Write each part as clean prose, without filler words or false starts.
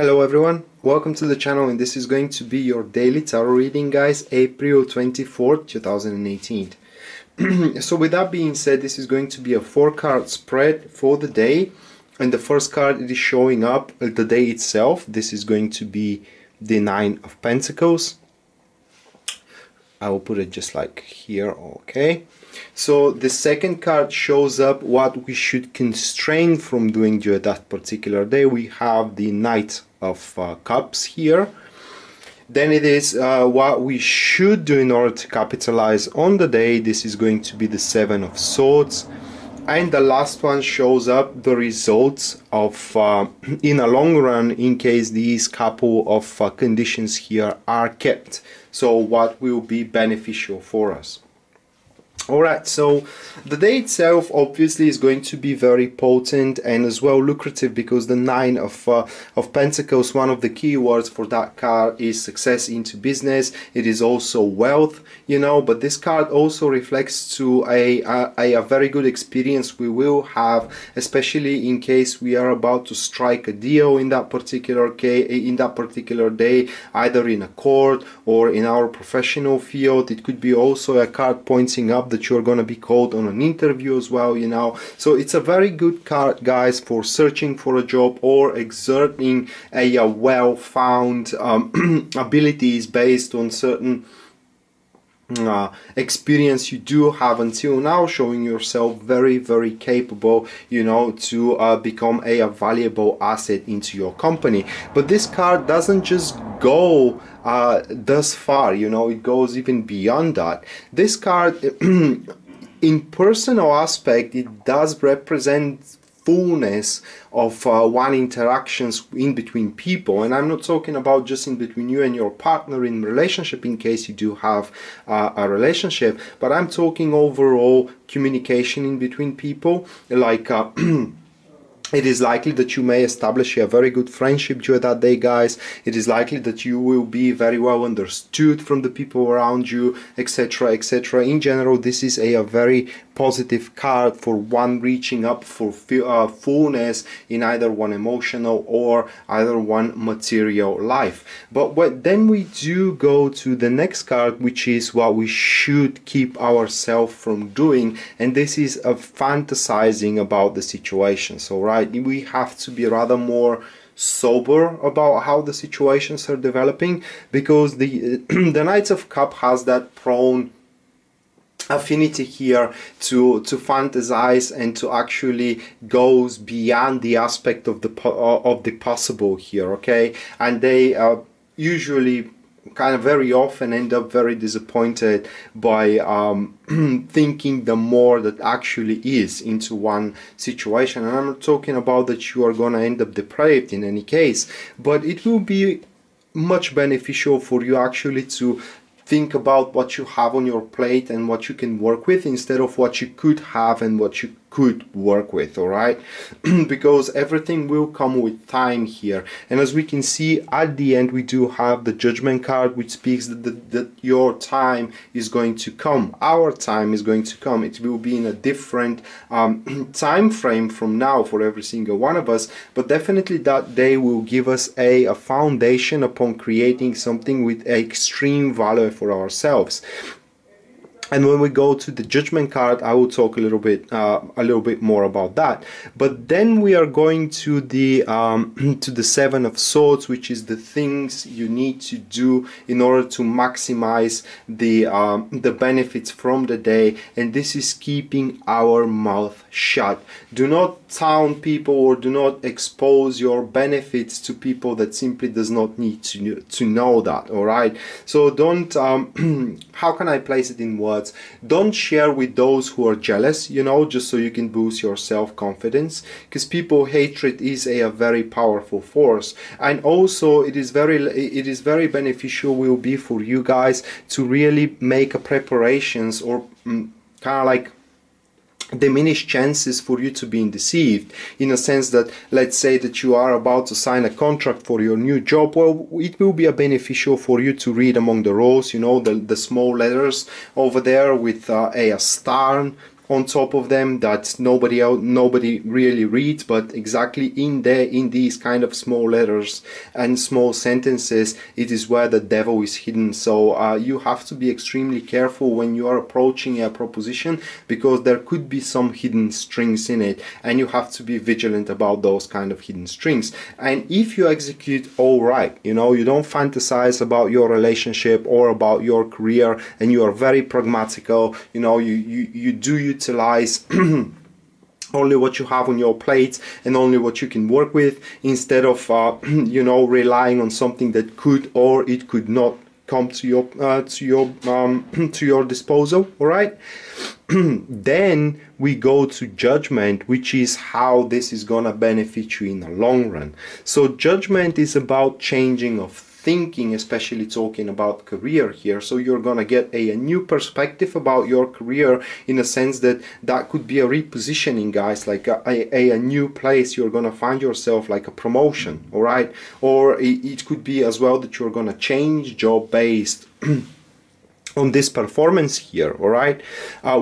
Hello everyone, welcome to the channel, and this is going to be your daily tarot reading, guys, April 24th, 2018. So with that being said, this is going to be a 4-card spread for the day, and the first card that is showing up the day itself, this is going to be the 9 of Pentacles. I will put it just like here, okay. So the second card shows up what we should constrain from doing during that particular day. We have the Knight of Cups here. Then it is what we should do in order to capitalize on the day. This is going to be the 7 of Swords. And the last one shows up the results of, in a long run, in case these couple of conditions here are kept. So what will be beneficial for us. Alright, so the day itself obviously is going to be very potent and as well lucrative, because the 9 of Pentacles, one of the keywords for that card is success into business. It is also wealth, you know, but this card also reflects to a very good experience we will have, especially in case we are about to strike a deal in that particular case, in that particular day, either in a court or in our professional field. It could be also a card pointing up that you're going to be called on an interview as well, you know. So it's a very good card, guys, for searching for a job or exerting a well-found abilities based on certain experience you do have until now, showing yourself very, very capable, you know, to become a valuable asset into your company. But this card doesn't just go thus far, you know, it goes even beyond that. This card in personal aspect, it does represent fullness of one interactions in between people, and I'm not talking about just in between you and your partner in relationship, in case you do have a relationship, but I'm talking overall communication in between people, like it is likely that you may establish a very good friendship during that day, guys. It is likely that you will be very well understood from the people around you, etc., etc. In general, this is a very positive card for one reaching up for fullness in either one emotional or either one material life. But then we do go to the next card, which is what we should keep ourselves from doing, and this is a fantasizing about the situation. So right, we have to be rather more sober about how the situations are developing, because the Knight of Cups has that prone affinity here to fantasize and to actually goes beyond the aspect of the possible here, okay, and they usually kind of very often end up very disappointed by thinking the more that actually is into one situation. And I'm not talking about that you are going to end up depraved in any case, but it will be much beneficial for you actually to think about what you have on your plate and what you can work with, instead of what you could have and what you could work with, all right? Because everything will come with time here. And as we can see at the end, we do have the Judgment card, which speaks that your time is going to come. Our time is going to come. It will be in a different time frame from now for every single one of us, but definitely that day will give us a foundation upon creating something with extreme value for ourselves. And when we go to the Judgment card, I will talk a little bit more about that. But then we are going to the 7 of Swords, which is the things you need to do in order to maximize the benefits from the day. And this is keeping our mouth shut. Do not taunt people or do not expose your benefits to people that simply does not need to know that. All right. So don't. How can I place it in words? Don't share with those who are jealous, you know, just so you can boost your self-confidence, because people hatred is a very powerful force. And also it is very beneficial will be for you guys to really make a preparations or kind of like diminished chances for you to being deceived, in a sense that, let's say that you are about to sign a contract for your new job. Well, it will be beneficial for you to read among the rows, you know, the small letters over there with a star on top of them that nobody really reads, but exactly in there, in these kind of small letters and small sentences, it is where the devil is hidden. So you have to be extremely careful when you are approaching a proposition, because there could be some hidden strings in it, and you have to be vigilant about those kind of hidden strings. And if you execute all right, you know, you don't fantasize about your relationship or about your career, and you are very pragmatical, you know, you do utilize only what you have on your plate and only what you can work with, instead of you know, relying on something that could or it could not come to your disposal. All right. Then we go to judgment, which is how this is gonna benefit you in the long run. So judgment is about changing of thinking, especially talking about career here. So you're gonna get a new perspective about your career, in a sense that that could be a repositioning, guys, like a new place you're gonna find yourself, like a promotion, all right? Or it could be as well that you're gonna change job based on this performance here, all right,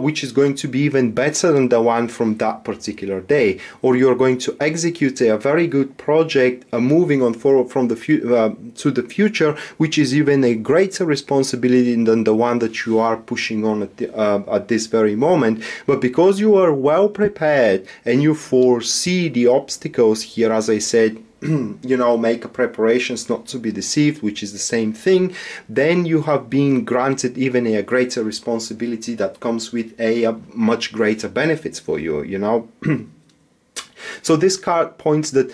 which is going to be even better than the one from that particular day. Or you're going to execute a very good project, moving on forward from to the future, which is even a greater responsibility than the one that you are pushing on at this very moment. But because you are well prepared and you foresee the obstacles here, as I said, you know, make preparations not to be deceived, which is the same thing, then you have been granted even a greater responsibility that comes with a much greater benefits for you, you know. So this card points that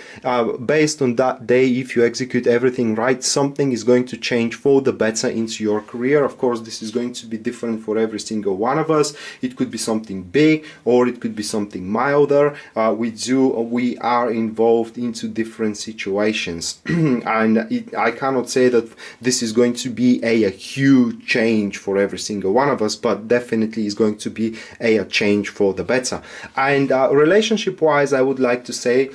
based on that day, if you execute everything right, something is going to change for the better into your career. Of course, this is going to be different for every single one of us. It could be something big, or it could be something milder. We are involved into different situations, and I cannot say that this is going to be a huge change for every single one of us, but definitely is going to be a change for the better. And relationship wise, I would like to say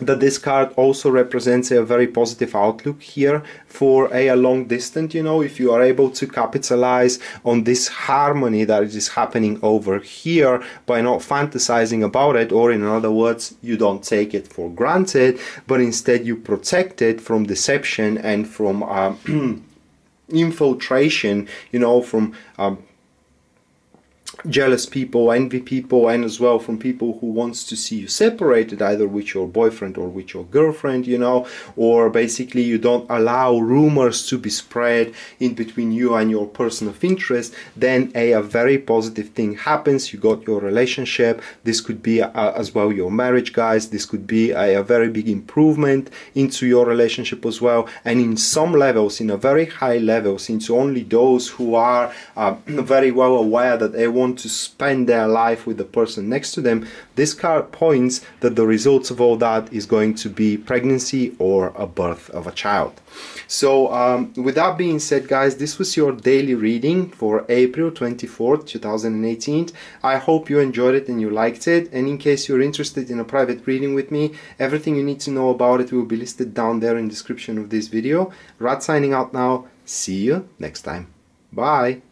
that this card also represents a very positive outlook here for a long distance, you know, if you are able to capitalize on this harmony that is happening over here by not fantasizing about it, or in other words, you don't take it for granted, but instead you protect it from deception and from infiltration, you know, from jealous people, envy people, and as well from people who wants to see you separated, either with your boyfriend or with your girlfriend, you know. Or basically you don't allow rumors to be spread in between you and your person of interest. Then a very positive thing happens. You got your relationship. This could be as well your marriage, guys. This could be a very big improvement into your relationship as well, and in some levels, in a very high level, since only those who are very well aware that they want to spend their life with the person next to them. This card points that the results of all that is going to be pregnancy or a birth of a child. So with that being said, guys, this was your daily reading for April 24th 2018. I hope you enjoyed it and you liked it, and in case you're interested in a private reading with me, everything you need to know about it will be listed down there in the description of this video. Rad signing out now. See you next time. Bye.